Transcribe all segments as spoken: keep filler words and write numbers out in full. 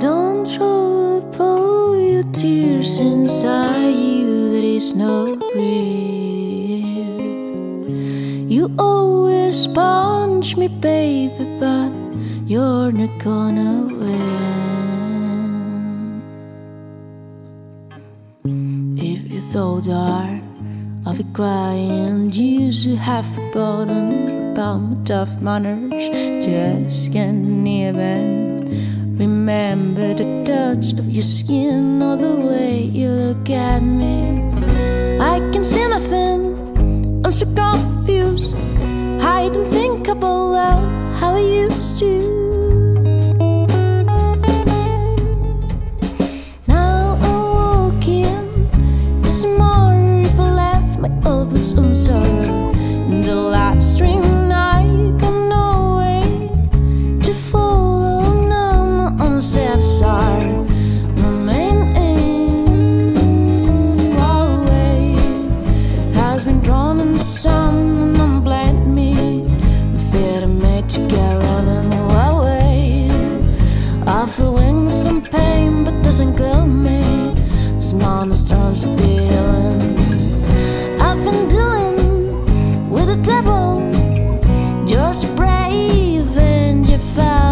Don't throw up all your tears inside you, that is not real. You always punch me, baby, but you're not gonna win. If you thought I'd be crying, you should have forgotten about my tough manners. Just can't even remember the touch of your skin or the way you look at me. I can see nothing, I'm so confused. I don't think about how I used to. Now I'm walking, there's more if I left my old boots unsold. The last string I got no way to fall. Steps are my main aim. Our way has been drawn in the sun, and I'm blind me. We feel I'm made to get running away. I feel wings and pain, but doesn't kill me. This monster turns to be healing. I've been dealing with the devil, just brave and you fell.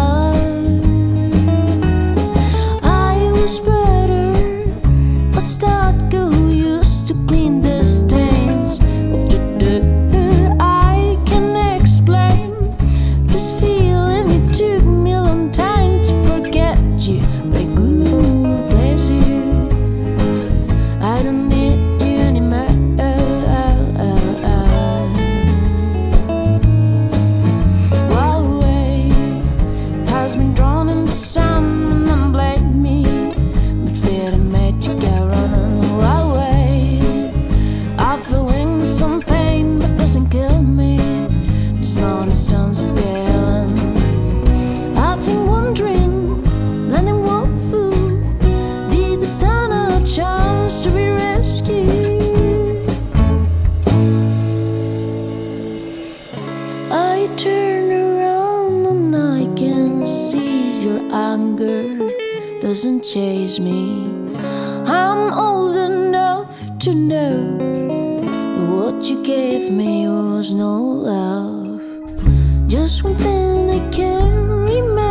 Doesn't chase me. I'm old enough to know what you gave me was no love. Just one thing I can't remember.